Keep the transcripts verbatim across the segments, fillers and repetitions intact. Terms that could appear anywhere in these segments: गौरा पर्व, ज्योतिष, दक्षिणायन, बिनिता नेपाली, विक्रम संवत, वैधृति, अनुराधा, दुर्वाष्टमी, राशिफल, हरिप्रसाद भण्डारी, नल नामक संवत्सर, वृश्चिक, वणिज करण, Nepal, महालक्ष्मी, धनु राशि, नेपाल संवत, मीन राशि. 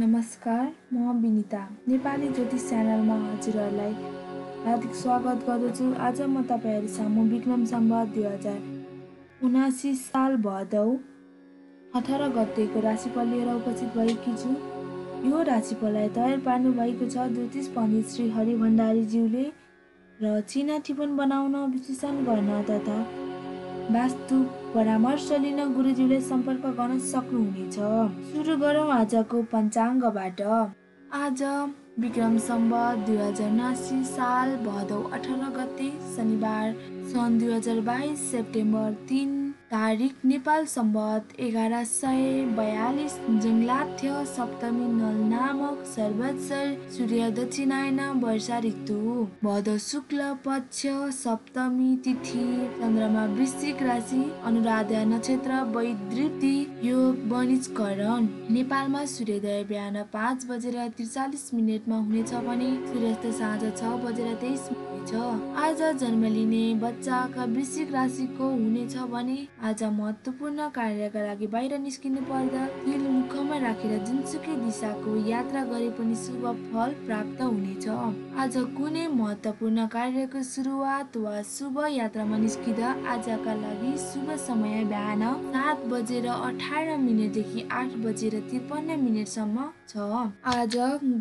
नमस्कार, म बिनिता नेपाली ज्योतिष च्यानलमा हजुरहरूलाई हार्दिक स्वागत गर्दछु। आज म तपाईहरु सामु विक्रम संवत दुई हजार उनासी साल भदौ अठार गतेको राशिफल लिएर उपस्थित भएकी छु। यो राशिफललाई तयार पार्नु भएको छ ज्योतिष पण्डित श्री हरिप्रसाद भण्डारी ज्यूले र चिना टिपन बनाउन, विश्लेषण गर्न तथा वास्तु परामर्श लिन गुरुज्यूले सम्पर्क गर्न सक्नुहुनेछ। सुरु गरौँ आजको पञ्चाङ्गबाट। आज विक्रम संवत दुई हजार उनासी साल भदौ अठार गते शनिबार सन् दुई हजार बाइस सेप्टेम्बर तीन तारिक नेपाल संवत एघार सय बयालिस जङ्गलाथ्य सप्तमी नल नामक सर्वत्सर सूर्य दक्षिणायन वर्षा ऋतु भदौ शुक्ल पक्ष सप्तमी तिथि चन्द्रमा वृश्चिक राशि अनुराधा नक्षत्र वैधृति योग वणिजकरण। नेपालमा सूर्योदय बिहान पाँच बजेर त्रिचालिस मिनटमा हुनेछ भने सूर्यास्त साँझ छ बजेर तेइस मिनट छ। आज जन्म लिने बच्चाका वृश्चिक राशिको हुनेछ भने आज महत्त्वपूर्ण कार्यका लागि बाहिर निस्किनु पर्दा तिल मुखमा राखेर जुनसुकै दिशाको यात्रा गरे पनि शुभ फल प्राप्त हुनेछ। आज कुनै महत्त्वपूर्ण कार्यको सुरुवात वा शुभ यात्रामा निस्किँदा आजका लागि शुभ समय बिहान सात बजेर अठार मिनटदेखि आठ बजेर त्रिपन्न मिनटसम्म छ। आज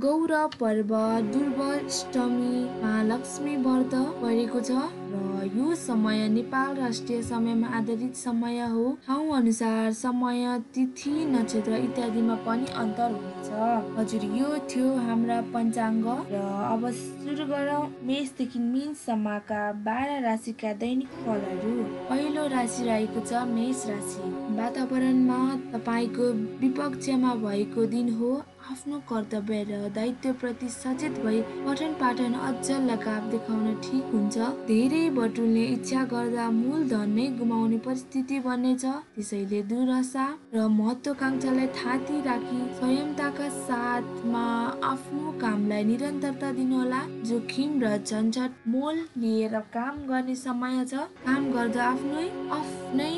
गौरा पर्व, दुर्वाष्टमी, महालक्ष्मी व्रत परेको छ र यो समय नेपाल राष्ट्रिय समयमा आधारित समय हो। ठाउँ अनुसार समय, तिथि, नक्षत्र इत्यादिमा पनि अन्तर हुनेछ। हजुर, यो थियो हाम्रा पञ्चाङ्ग र अब सुरु गरौँ मेषदेखि मीन सम्मका बाह्र राशिका दैनिक फलहरू। पहिलो राशि रहेको छ मेष राशि। वातावरणमा तपाईँको विपक्षमा भएको दिन हो। आफ्नो कर्तव्य र दायित्वप्रति सचेत भई पठन पाठन अझ लगाव देखाउन ठिक हुन्छ। धेरै बटुल्ने इच्छा गर्दा मूल धन नै गुमाउने परिस्थिति बन्नेछ। त्यसैले दुराशा र महत्वाकांक्षालाई थाती राखी संयमताका साथमा आफ्नो कामलाई निरन्तरता दिनुहोला। जोखिम र झन्झट मोल लिएर काम गर्ने समय छ। काम गर्दा आफ्नै आफ्नै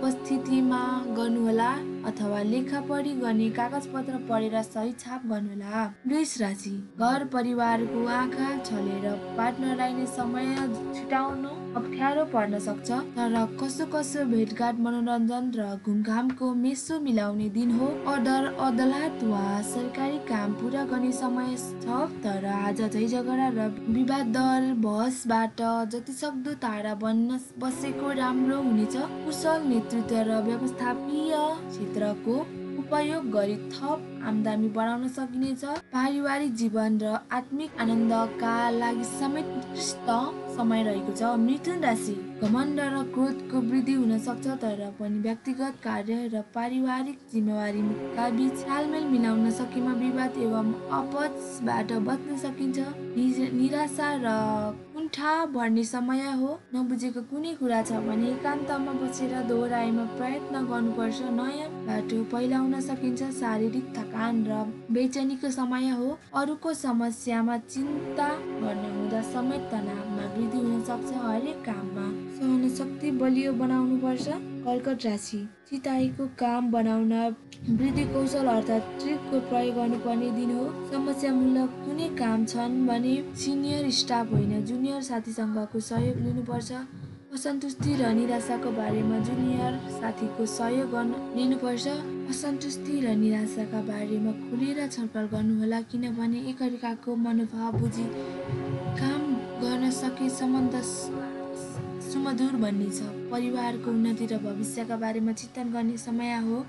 उपस्थितिमा गर्नुहोला अथवा लेखापढी गर्ने कागज पत्र पढेर सही छाप गर्नुहोला। वृष राशि। घर परिवारको आँखा छलेर पार्टनरलाई नै समय छुटाउनु अप्ठ्यारो पर्न सक्छ, तर कसो कसो भेटघाट, मनोरञ्जन र घुमघामको मेसो मिलाउने दिन हो। अर्डर, अदालत वा सरकारी काम पुरा गर्ने समय छ, तर आज झै झगडा र विवाद दल बहसबाट जतिसक्दो टाढा बन्न बसेको राम्रो हुनेछ। कुशल नेतृत्व र व्यवस्थापकीय क्षेत्रको उपयोग गरी थप आमदानी बढाउन सकिनेछ। पारिवारिक जीवन र आत्मिक आनन्दका लागि समेत उत्कृष्ट समय रहेको छ। मिथुन राशि। घमण्ड र क्रोधको वृद्धि हुन सक्छ, तर पनि व्यक्तिगत कार्य र पारिवारिक जिम्मेवारीका बीच तालमेल मिलाउन सकेमा विवाद एवं अपचबाट बच्न सकिन्छ। निराशा र कुण्ठा बढ्ने समय हो। नबुझेको कुनै कुरा छ भने एकान्तमा बसेर दोहोऱ्याइमा प्रयत्न गर्नुपर्छ। नयाँ बाटो पहिलाउन सकिन्छ। शारीरिक थकान र बेचैनीको समय हो। अरूको समस्यामा चिन्ता गर्ने हुँदा समेत तनावमा वृद्धि हुन सक्छ। हरेक काममा सहनशक्ति बलियो बनाउनु पर्छ। कर्कट राशि। चिताएको काम बनाउन वृद्धि कौशल अर्थात् ट्रिकको प्रयोग गर्नुपर्ने दिन हो। समस्यामूलक कुनै काम छन् भने सिनियर स्टाफ होइन जुनियर साथीसँगको सहयोग लिनुपर्छ। असन्तुष्टि र निराशाको बारेमा जुनियर साथीको सहयोग लिनुपर्छ। असन्तुष्टि र निराशाका बारेमा खुलेर छलफल गर्नुहोला, किनभने एकअर्काको मनोभाव बुझी काम गर्न सके सम्बन्ध सुमधुर बन्नेछ। परिवारको उन्नति र भविष्यका बारेमा चिन्तन गर्ने समय हो।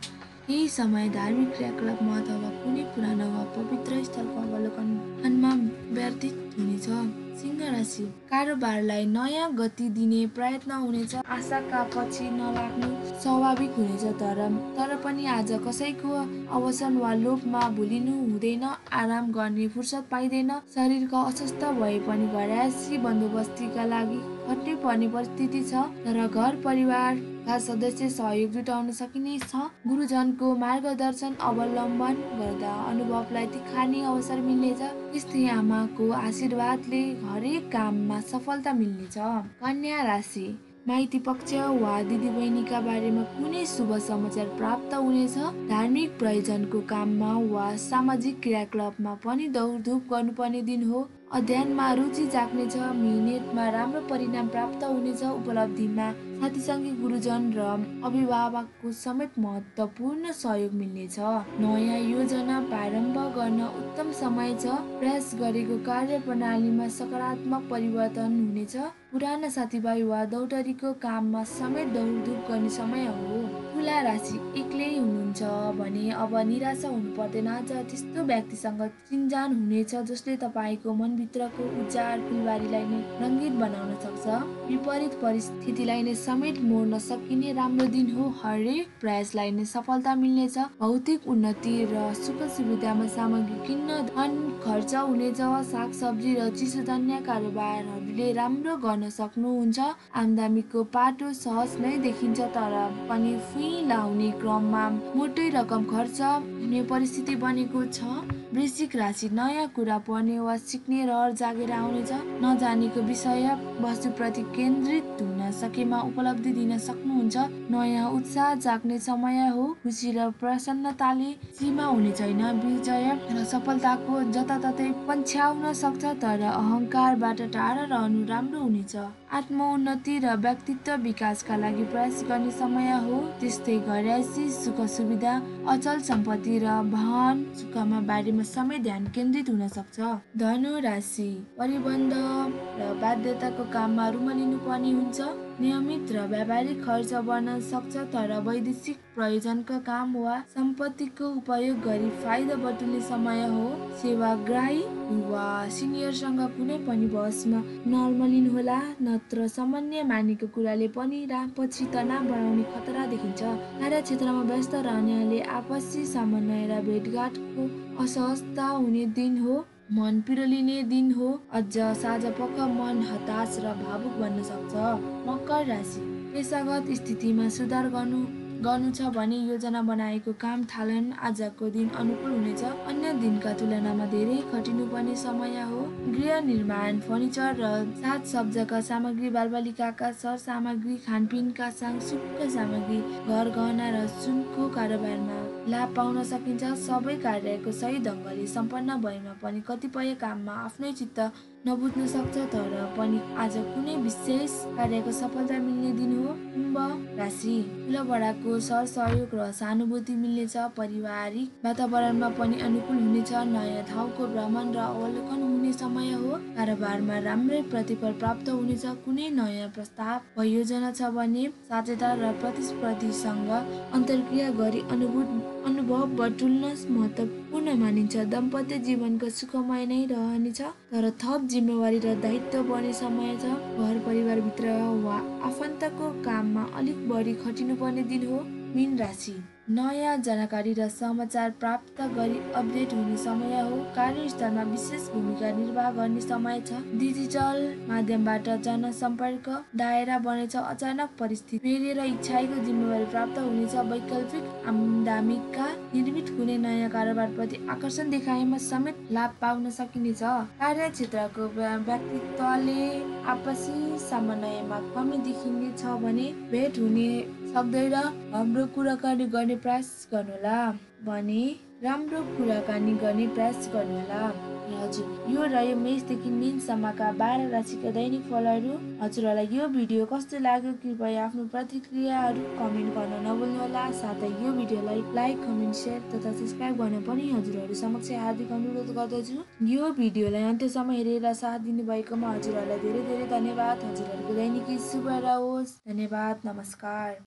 यही समय धार्मिक क्रियाकलापमा अथवा कुनै पुरानो वा पवित्र स्थलको अवलोकनमा व्यतीत हुनेछ। सिंह राशि। कारोबारलाई नयाँ गति दिने प्रयत्न हुनेछ। आशाका पछि नलाग्नु स्वाभाविक हुनेछ, तर तर पनि आज कसैको अवसान वा लोभमा भुलिनु हुँदैन। आराम गर्ने फुर्सद पाइँदैन। शरीरको अस्वस्थ भए पनि घरायसी बन्दोबस्तीका लागि खट्नु पर्ने परिस्थिति छ, तर घर परिवारका सदस्य सहयोग जुटाउन सकिने छ। गुरुजनको मार्गदर्शन अवलम्बन गर्दा अनुभवलाई तिखार्ने अवसर मिल्नेछ। त्यस्तै आमाको आशीर्वादले हरेक काममा सफलता मिल्नेछ। कन्या राशि। माइती पक्ष वा दिदी बहिनीका बारेमा कुनै शुभ समाचार प्राप्त हुनेछ। धार्मिक प्रयोजनको काममा वा सामाजिक क्रियाकलापमा पनि दौडधुप गर्नुपर्ने दिन हो। अध्ययनमा रुचि जाग्नेछ। मेहनतमा राम्रो परिणाम प्राप्त हुनेछ। उपलब्धिमा साथीसँगै गुरुजन र अभिभावकको समेत महत्त्वपूर्ण सहयोग मिल्नेछ। नयाँ योजना प्रारम्भ गर्न उत्तम समय छ। प्रयास गरेको कार्यप्रणालीमा सकारात्मक परिवर्तन हुनेछ। पुराना साथीभाइ वा दौटरीको काममा समेत दौडधुप गर्ने समय हो। तुला राशि एक्लै हुनुहुन्छ भने अब निराशा हुनु पर्दैन। आज त्यस्तो व्यक्तिसँग चिन्जान हुनेछ जसले तपाईँको मनभित्रको उजाड फुलबारीलाई नै रङ्गित बनाउन सक्छ। विपरीत परिस्थितिलाई नै समेत मोड्न सकिने राम्रो दिन हो। हरेक प्रयासलाई नै सफलता मिल्नेछ। भौतिक उन्नति र सुख सुविधामा सामग्री किन्न धन खर्च हुनेछ। साग सब्जी र चिसोजन्य कारोबारहरूले राम्रो गर्न सक्नुहुन्छ। आमदामीको पाटो सहज नै देखिन्छ, तर पनि फी लाउने क्रममा मोटै रकम खर्च हुने परिस्थिति बनेको छ। वृश्चिक राशि नयाँ कुरा पढ्ने वा सिक्ने रहर जागेर आउनेछ। नजानेको विषय वस्तुप्रति केन्द्रित हुन सकेमा उपलब्धि दिन सक्नुहुन्छ। नयाँ उत्साह जाग्ने समय हो। खुसी र प्रसन्नताले सीमा हुने छैन। विजय र सफलताको जताततै पछ्याउन सक्छ, तर अहंकारबाट टाढा रहनु राम्रो हुनेछ। आत्मोन्नति र व्यक्तित्व विकासका लागि प्रयास गर्ने समय हो। त्यस्तै घरैसी सुख सुविधा, अचल सम्पत्ति र वाहन सुखमा बारेमा समय ध्यान केन्द्रित हुन सक्छ। धनु राशि परिबन्ध र बाध्यताको काममा रुमलिनु पनि हुन्छ। नियमित र व्यापारिक खर्च बढ्न सक्छ, तर वैदेशिक प्रयोजनका काम वा सम्पत्तिको उपयोग गरी फाइदा बटुल्ने समय हो। सेवाग्राही वा सिनियरसँग कुनै पनि बहसमा नर्मलिनुहोला, नत्र सामान्य मानेको कुराले पनि पछि तनाव बढाउने खतरा देखिन्छ। कार्यक्षेत्रमा व्यस्त रहनेले आपसी समन्वय र भेटघाटको असहजता हुने दिन हो। मन पिरोलिने दिन हो। अझ साझा पक्क मन हताश र भावुक बन्न सक्छ। मकर राशि पेशागत स्थितिमा सुधार गर्नु गर्नु छ भने योजना बनाएको काम थालन आजको दिन अनुकूल हुनेछ। अन्य दिनका तुलनामा धेरै खटिनुपर्ने समय हो। गृह निर्माण, फर्निचर र साज सब्जाका सामग्री, बालबालिकाका सर सामग्री, खानपिनका साङसुकका सामग्री, घर गहना र सुनको कारोबारमा लाभ पाउन सकिन्छ। सबै कार्यको सही ढङ्गले सम्पन्न भएमा पनि कतिपय काममा आफ्नै चित्त नबुझ्न सक्छ, तर पनि आज कुनै विशेष कार्यको सफलता मिल्ने दिन हो। कुम्भ राशि ठुलोबडाको सर सहयोग र सहानुभूति मिल्नेछ। पारिवारिक वातावरणमा पनि अनुकूल हुनेछ। नयाँ ठाउँको भ्रमण र अवलोकन हुने समय हो। कारोबारमा राम्रै प्रतिफल प्राप्त हुनेछ। कुनै नयाँ प्रस्ताव वा योजना छ भने साझेदार र प्रतिस्पर्धीसँग अन्तर्क्रिया गरी अनुभूत अनुभव बटुल्न महत्त्वपूर्ण मानिन्छ। दम्पत्य जीवनको सुखमय नै रहनेछ, तर थप जिम्मेवारी र दायित्व बढ्ने समय छ। घर परिवारभित्र वा आफन्तको काममा अलिक बढी खटिनुपर्ने दिन हो। मीन राशि नयाँ जानकारी र समाचार प्राप्त गरी अपडेट हुने समय हो। कार्यस्थलमा विशेष भूमिका निर्वाह गर्ने समय छ। डिजिटल माध्यमबाट जनसम्पर्क दायरा बढ्नेछ। अचानक परिस्थिति बेरेर इच्छाको जिम्मेवारी प्राप्त हुनेछ। वैकल्पिक आमदामीका निर्मित कुनै नयाँ कारोबारप्रति आकर्षण देखाएमा समेत लाभ पाउन सकिनेछ। कार्यक्षेत्रको व्यक्तित्वले आपसी समन्वयमा कमी देखिने छ भने भेट हुने सक्दै र हाम्रो कुराकानी गर्ने प्रयास गर्नुहोला भने राम्रो कुराकानी गर्ने प्रयास गर्नुहोला। हजुर, यो रह्यो मेषदेखि मीनसम्मका बाह्र राशिका दैनिक फलहरू। हजुरहरूलाई यो भिडियो कस्तो लाग्यो कृपया आफ्नो प्रतिक्रियाहरू कमेन्ट गर्न नभुल्नुहोला। साथै यो भिडियोलाई लाइक, कमेन्ट, सेयर तथा सब्सक्राइब गर्न पनि हजुरहरू समक्ष हार्दिक अनुरोध गर्दछु। यो भिडियोलाई अन्त्यसम्म हेरेर साथ दिनुभएकोमा हजुरहरूलाई धेरै धेरै धन्यवाद। हजुरहरूको दैनिकी शुभ रहोस्। धन्यवाद। नमस्कार।